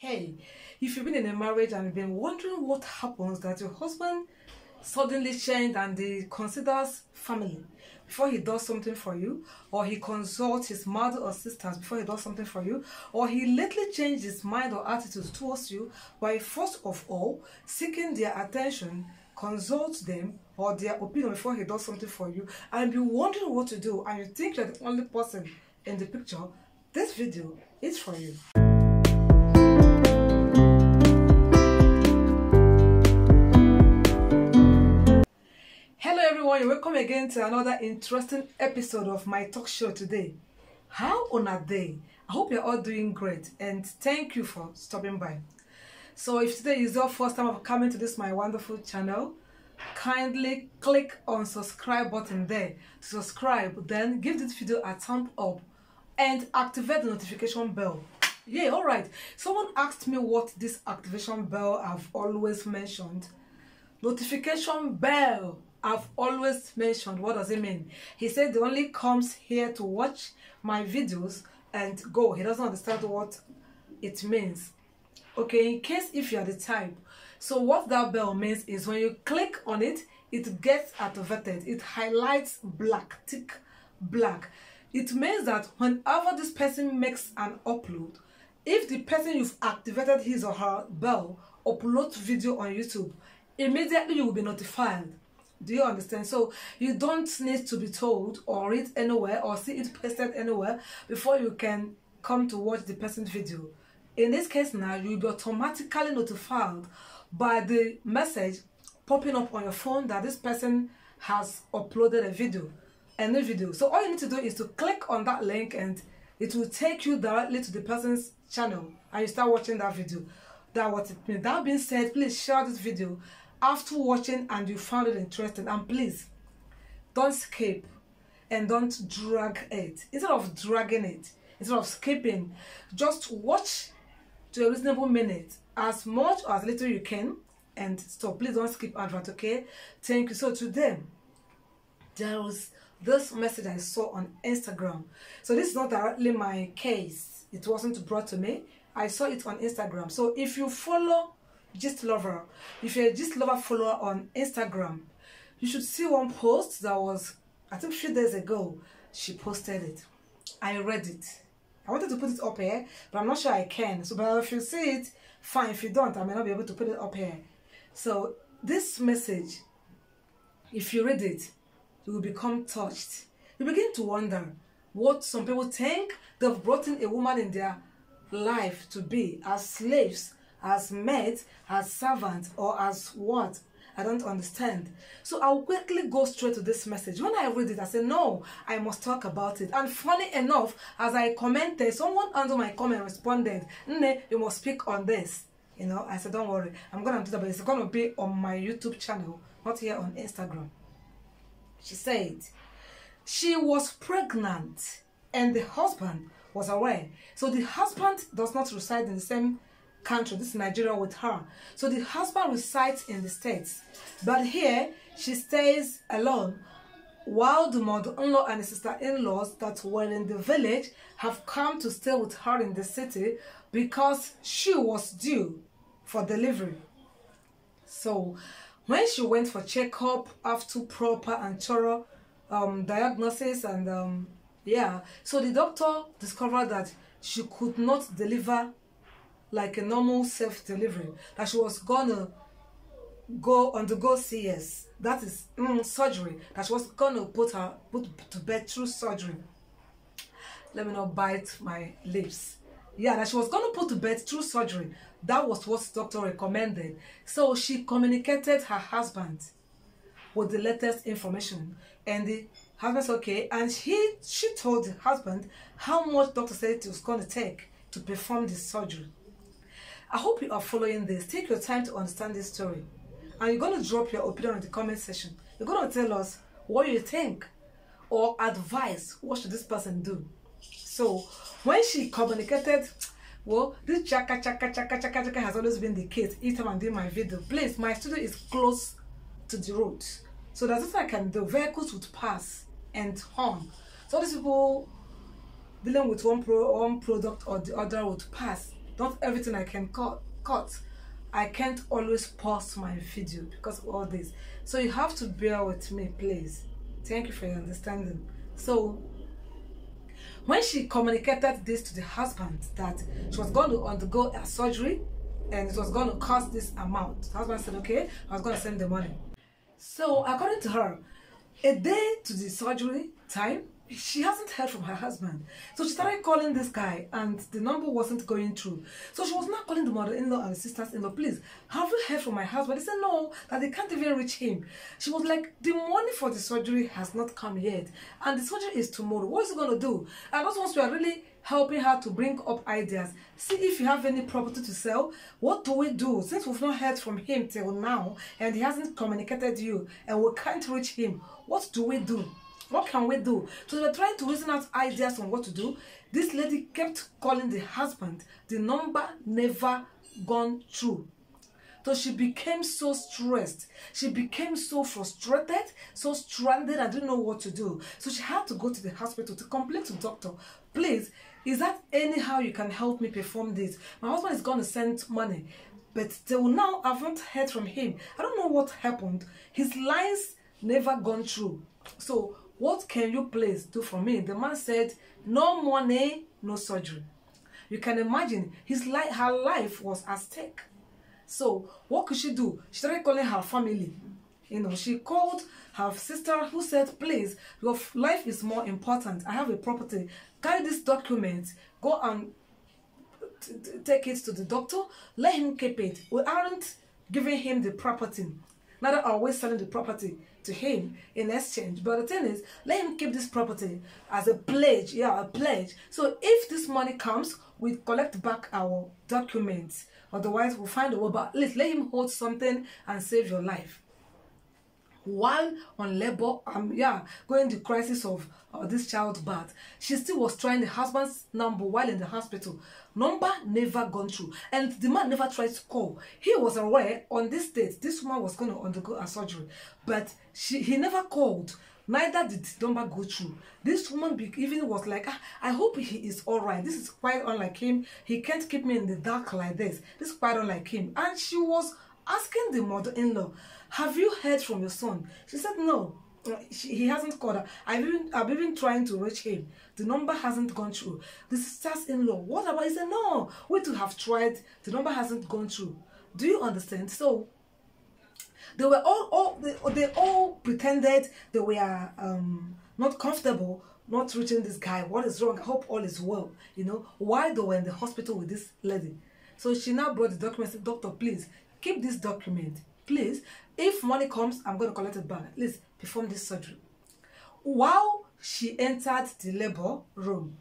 Hey, if you've been in a marriage and you've been wondering what happens that your husband suddenly changed and he considers family before he does something for you, or he consults his mother or sisters before he does something for you, or he lately changed his mind or attitude towards you by first of all seeking their attention, consult them or their opinion before he does something for you, and you wonder what to do and you think you're the only person in the picture, this video is for you. Welcome again to another interesting episode of my talk show today. How on a day? I hope you're all doing great and thank you for stopping by. So if today is your first time of coming to this my wonderful channel, kindly click on subscribe button there to subscribe, then give this video a thumb up and activate the notification bell. Yeah, alright. Someone asked me what this activation bell I've always mentioned. Notification bell. I've always mentioned, what does it mean? He said he only comes here to watch my videos and go. He doesn't understand what it means. Okay, in case if you are the type. So what that bell means is when you click on it, it gets activated. It highlights black, tick black. It means that whenever this person makes an upload, if the person you've activated his or her bell uploads video on YouTube, immediately you will be notified. Do you understand? So you don't need to be told or read anywhere or see it pasted anywhere before you can come to watch the person's video. In this case now, you'll be automatically notified by the message popping up on your phone that this person has uploaded a video, a new video. So all you need to do is to click on that link and it will take you directly to the person's channel and you start watching that video. That's what it means. That being said, please share this video after watching and you found it interesting, and please don't skip and don't drag it. Instead of dragging it, instead of skipping, just watch to a reasonable minute, as much or as little you can, and so please don't skip advert, okay? Thank you. So today there was this message I saw on Instagram. So this is not directly my case, it wasn't brought to me, I saw it on Instagram. So if you follow Gist Lover, if you're a Gist Lover follower on Instagram, you should see one post that was, I think, a few days ago. She posted it. I read it. I wanted to put it up here, but I'm not sure I can. So, but if you see it, fine. If you don't, I may not be able to put it up here. So, this message, if you read it, you will become touched. You begin to wonder what some people think they've brought in a woman in their life to be, as slaves, as maid, as servant, or as what? I don't understand. So I'll quickly go straight to this message. When I read it, I said, no, I must talk about it. And funny enough, as I commented, someone under my comment responded, Nne, you must speak on this. You know, I said, don't worry, I'm going to do that, but it's going to be on my YouTube channel, not here on Instagram. She said, she was pregnant and the husband was away. So the husband does not reside in the same country, this is Nigeria, with her. So the husband resides in the States, but here she stays alone while the mother-in-law and the sister-in-laws that were in the village have come to stay with her in the city because she was due for delivery. So when she went for checkup after proper and thorough diagnosis and yeah, so the doctor discovered that she could not deliver like a normal self-delivery, that she was gonna undergo CS, that is surgery, that she was gonna put to bed through surgery. Let me not bite my lips. Yeah, that she was gonna put to bed through surgery. That was what the doctor recommended. So she communicated her husband with the latest information, and the husband's okay, and she told the husband how much doctor said it was gonna take to perform the surgery. I hope you are following this. Take your time to understand this story. And you're going to drop your opinion in the comment section. You're going to tell us what you think or advise. What should this person do? So, when she communicated, well, this chaka chaka has always been the case each time I'm doing my video. Please, my studio is close to the road. So, that's what I can do. Vehicles would pass and horn. So, these people dealing with one product or the other would pass. not everything I can cut. I can't always pause my video because of all this. So you have to bear with me, please. Thank you for your understanding. So when she communicated this to the husband that she was going to undergo a surgery and it was going to cost this amount, the husband said, okay, I was going to send the money. So according to her, a day to the surgery time, she hasn't heard from her husband. So she started calling this guy and the number wasn't going through. So she was not calling the mother-in-law and the sisters-in-law, please, have you heard from my husband? They said no, that they can't even reach him. She was like, the money for the surgery has not come yet. And the surgery is tomorrow. What is he going to do? And those ones were really helping her to bring up ideas. See if you have any property to sell. What do we do? Since we've not heard from him till now and he hasn't communicated you and we can't reach him, what do we do? What can we do? So they were trying to reason out ideas on what to do. This lady kept calling the husband. The number never gone through. So she became so stressed. She became so frustrated, so stranded, and didn't know what to do. So she had to go to the hospital to complain to the doctor. Please, is that anyhow you can help me perform this? My husband is going to send money. But till now, I haven't heard from him. I don't know what happened. His lines never gone through. So what can you please do for me? The man said, no money, no surgery. You can imagine her life was at stake. So what could she do? She started calling her family. You know, she called her sister who said, please, your life is more important. I have a property. Carry this document. Go and take it to the doctor. Let him keep it. We aren't giving him the property. Neither are we selling the property to him in exchange. But the thing is, let him keep this property as a pledge. Yeah, a pledge. So if this money comes, we collect back our documents. Otherwise, we'll find a way. But at least let him hold something and save your life. While on labor, going the crisis of this childbirth, she still was trying the husband's number while in the hospital. Number never gone through, and the man never tried to call. He was aware on this date this woman was going to undergo a surgery, but he never called. Neither did the number go through. This woman even was like, I hope he is all right. This is quite unlike him. He can't keep me in the dark like this. This is quite unlike him. And she was asking the mother-in-law, have you heard from your son? She said no, he hasn't called her. I've been trying to reach him. The number hasn't gone through. The sisters-in-law, what about? He said no, we too have tried. The number hasn't gone through. Do you understand? So they were all pretended they were not comfortable not reaching this guy. What is wrong? I hope all is well, you know, why they were in the hospital with this lady. So she now brought the document and said, doctor, please keep this document. Please, if money comes, I'm going to collect it back. At least perform this surgery. While she entered the labor room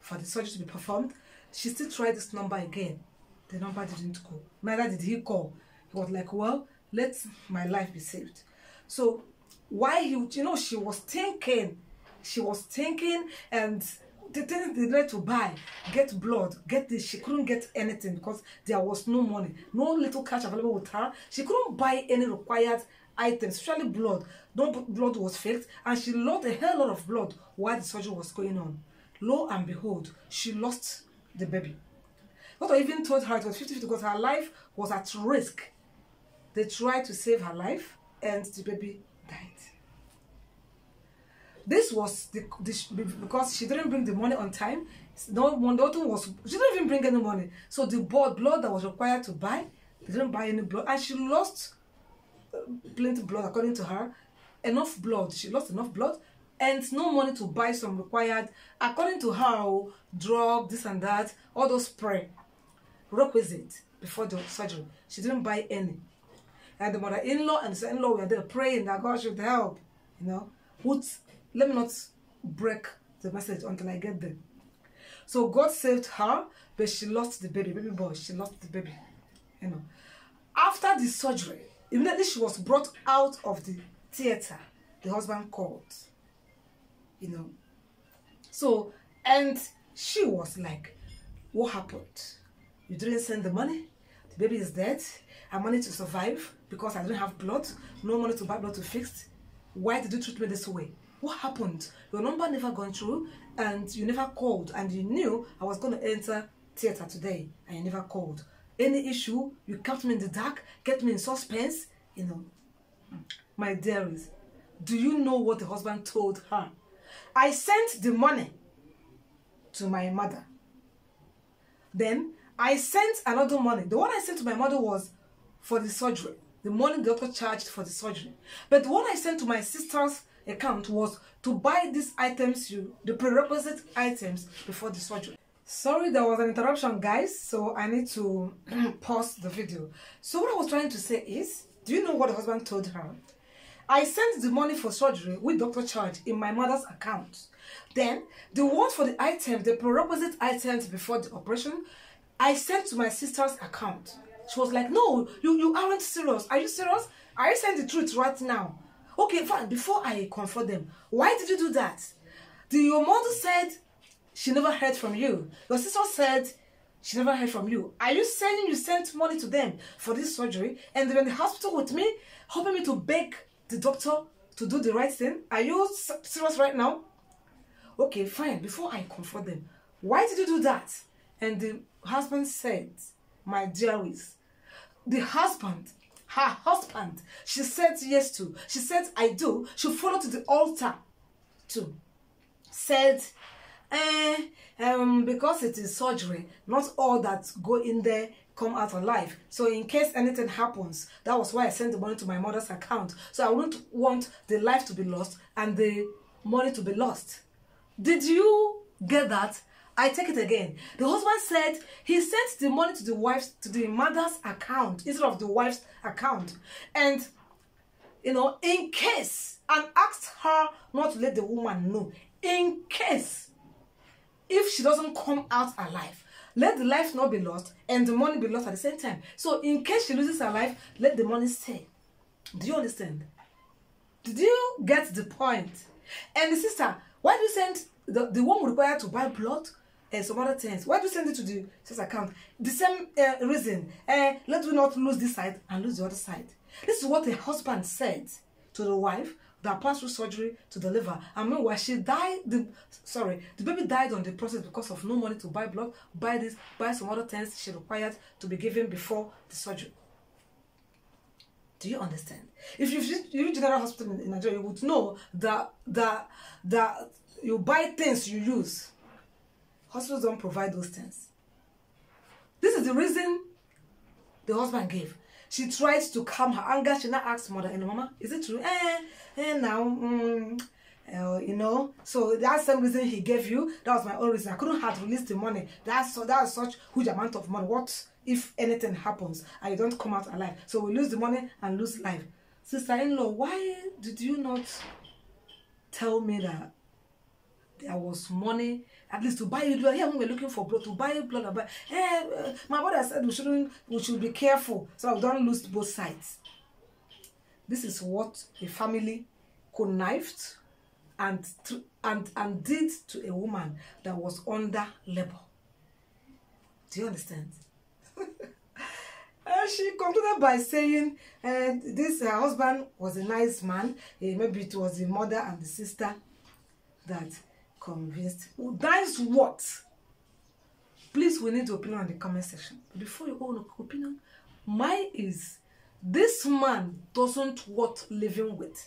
for the surgery to be performed, she still tried this number again. The number didn't go. Neither did he call. He was like, well, let my life be saved. So why he, you know, she was thinking. She was thinking, and the things they tried to buy, get blood, get this, she couldn't get anything because there was no money, no little cash available with her. She couldn't buy any required items, especially blood. No blood was faked, and she lost a hell lot of blood while the surgery was going on. Lo and behold, she lost the baby. Not even told her it was 50-50 because her life was at risk. They tried to save her life, and the baby died. This was because she didn't bring the money on time. She didn't even bring any money. So the blood that was required to buy, they didn't buy any blood. And she lost plenty of blood, according to her. Enough blood. She lost enough blood and no money to buy some required, according to her, drug, this and that, all those spray requisite before the surgery. She didn't buy any. And the mother-in-law and the son-in-law were there praying that God should help, you know. Let me not break the message until I get there. So God saved her, but she lost the baby boy. She lost the baby, you know. After the surgery, immediately she was brought out of the theater. The husband called, you know. So, and she was like, what happened? You didn't send the money? The baby is dead. I managed to survive because I didn't have blood. No money to buy blood to fix. Why did you treat me this way? What happened? Your number never gone through and you never called, and you knew I was going to enter theater today and you never called. Any issue, you kept me in the dark, kept me in suspense, you know. My dearest, do you know what the husband told her? I sent the money to my mother. Then I sent another money. The one I sent to my mother was for the surgery. The money the doctor charged for the surgery. But the one I sent to my sister's account was to buy these items, the prerequisite items before the surgery. Sorry, there was an interruption, guys, so I need to pause the video. So what I was trying to say is, do you know what the husband told her? I sent the money for surgery with doctor charge in my mother's account. Then the one for the items, the prerequisite items before the operation, I sent to my sister's account. She was like, no, you aren't serious. Are you serious? Are you saying the truth right now? Okay, in fact, before I confront them, why did you do that? Your mother said she never heard from you. Your sister said she never heard from you. Are you saying you sent money to them for this surgery and they were in the hospital with me, helping me to beg the doctor to do the right thing? Are you serious right now? Okay, fine. Before I confront them, why did you do that? And the husband said, my dearest, her husband, she said yes to, she said I do, she followed to the altar too, said, because it is surgery, not all that go in there come out alive, so in case anything happens, that was why I sent the money to my mother's account, so I wouldn't want the life to be lost and the money to be lost. Did you get that? I take it again. The husband said he sent the money to the wife's, to the mother's account instead of the wife's account, and you know, in case, and asked her not to let the woman know, in case if she doesn't come out alive, let the life not be lost and the money be lost at the same time. So in case she loses her life, let the money stay. Do you understand? Did you get the point? And the sister, why do you send the one required to buy blood and some other things? Why do you send it to the sister's account? The same reason. Let we not lose this side and lose the other side. This is what the husband said to the wife that passed through surgery to deliver. And meanwhile, she died. The baby died on the process because of no money to buy blood, buy this, buy some other things she required to be given before the surgery. Do you understand? If you general hospital in Nigeria, you would know that you buy things you use. Hospitals don't provide those things. This is the reason the husband gave. She tried to calm her anger. She now asked mother, you know, mama, is it true? You know, so that's the same reason he gave you. That was my own reason. I couldn't have released the money. That's such huge amount of money. What if anything happens and you don't come out alive? So we lose the money and lose life. Sister-in-law, why did you not tell me that there was money, at least to buy you blood? Yeah, when we're looking for blood, to buy you blood. And buy, my mother said we should be careful so we don't lose both sides. This is what a family connived and did to a woman that was under labor. Do you understand? She concluded by saying, this her husband was a nice man. Maybe it was the mother and the sister that convinced. That is what. Please, we need your opinion on the comment section. Before your own opinion, mine is, this man doesn't worth living with.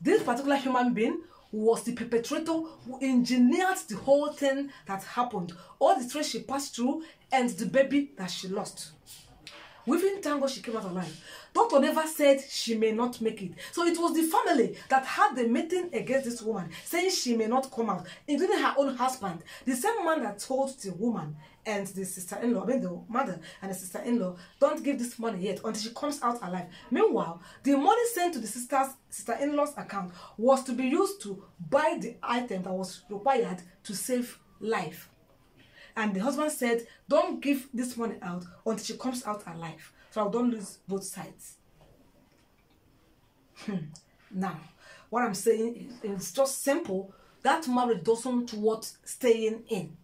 This particular human being was the perpetrator who engineered the whole thing that happened, all the stress she passed through, and the baby that she lost. Within tango, she came out alive. Doctor never said she may not make it. So it was the family that had the meeting against this woman, saying she may not come out, including her own husband. The same man that told the woman and the sister-in-law, I mean the mother and the sister-in-law, don't give this money yet until she comes out alive. Meanwhile, the money sent to the sister-in-law's account was to be used to buy the item that was required to save life. And the husband said, don't give this money out until she comes out alive, so I don't lose both sides. Now, what I'm saying is just simple. That marriage doesn't worth staying in.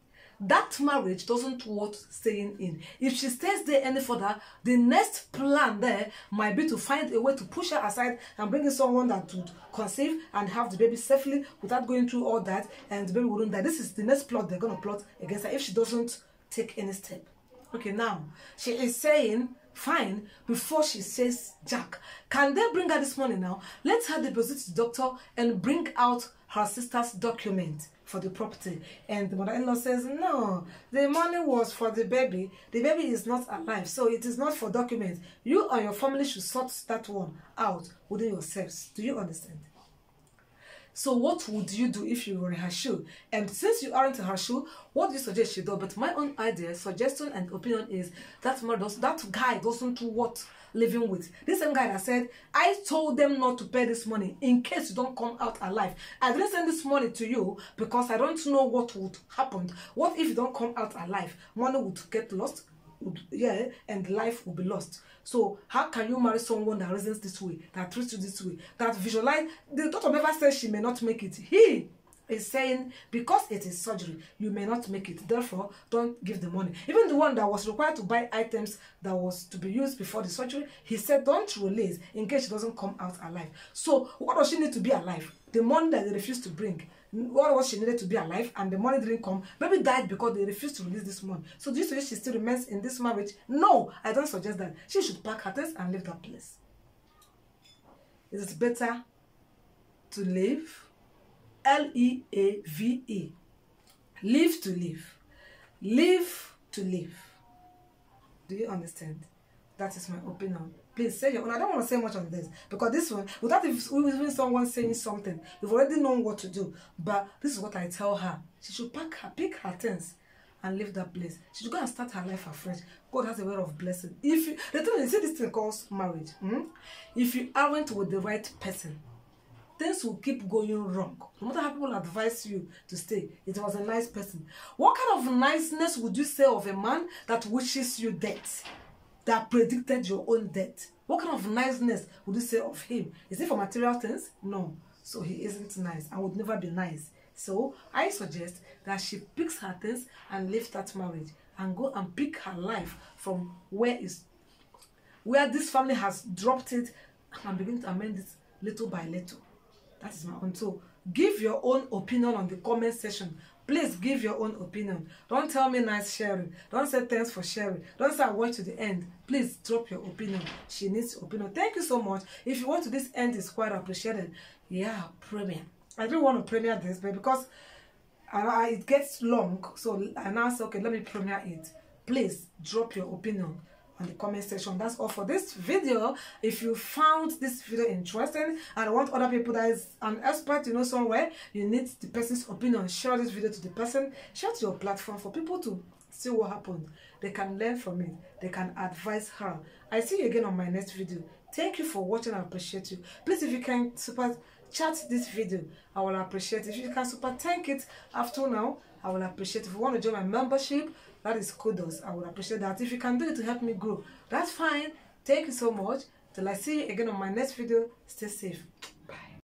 That marriage doesn't worth staying in. If she stays there any further, the next plan there might be to find a way to push her aside and bring in someone that would conceive and have the baby safely without going through all that, and the baby wouldn't die. This is the next plot they're going to plot against her if she doesn't take any step. Okay, now, she is saying, fine, before she says, Jack, can they bring her this money now? Let her deposit to the doctor and bring out her sister's document for the property. And the mother-in-law says, no, the money was for the baby. The baby is not alive, so it is not for documents. You or your family should sort that one out within yourselves. Do you understand? So what would you do if you were in her shoe? And since you aren't in her shoe, what do you suggest she do? But my own idea, suggestion and opinion is that that guy doesn't do what living with. This same guy that said, I told them not to pay this money in case you don't come out alive. I didn't send this money to you because I don't know what would happen. What if you don't come out alive? Money would get lost, yeah, and life will be lost. So how can you marry someone that reasons this way, that treats you this way, that visualize? The doctor never says she may not make it. He is saying because it is surgery, you may not make it. Therefore, don't give the money. Even the one that was required to buy items that was to be used before the surgery, he said don't release in case she doesn't come out alive. So what does she need to be alive? The money that they refused to bring. What was she needed to be alive and the money didn't come? Baby died because they refused to release this money. So do you suggest she still remains in this marriage? No, I don't suggest that. She should pack her things and leave that place. It is better to live, L-E-A-V-E, live to live, live to live. Do you understand? That is my opinion. Please say your own. I don't want to say much on this because this one, without even someone saying something, you've already known what to do. But this is what I tell her. She should pick her things and leave that place. She should go and start her life afresh. God has a way of blessing. If you, the thing is, see this thing calls marriage. If you aren't with the right person, things will keep going wrong. No matter how people advise you to stay, it was a nice person. What kind of niceness would you say of a man that wishes you death? That predicted your own death? What kind of niceness would you say of him? Is it for material things? No. So he isn't nice and would never be nice. So I suggest that she picks her things and leaves that marriage and go and pick her life from where this family has dropped it and begin to amend it little by little. That is my own. So give your own opinion on the comment section. Please give your own opinion. Don't tell me nice sharing. Don't say thanks for sharing. Don't say I watch to the end. Please drop your opinion. She needs opinion. Thank you so much. If you watch to this end, it's quite appreciated. Yeah, premium. I didn't want to premiere this, but because it gets long, so I now say, okay, let me premiere it. Please drop your opinion on the comment section. That's all for this video. If you found this video interesting and want other people that is an expert, you know, somewhere you need the person's opinion, share this video to the person, share to your platform for people to see what happened. They can learn from it, they can advise her. I see you again on my next video. Thank you for watching. I appreciate you. Please, if you can super chat this video, I will appreciate it. If you can super thank it after now, I will appreciate it. If you want to join my membership, that is kudos. I would appreciate that. If you can do it to help me grow, that's fine. Thank you so much. Till I see you again on my next video, stay safe.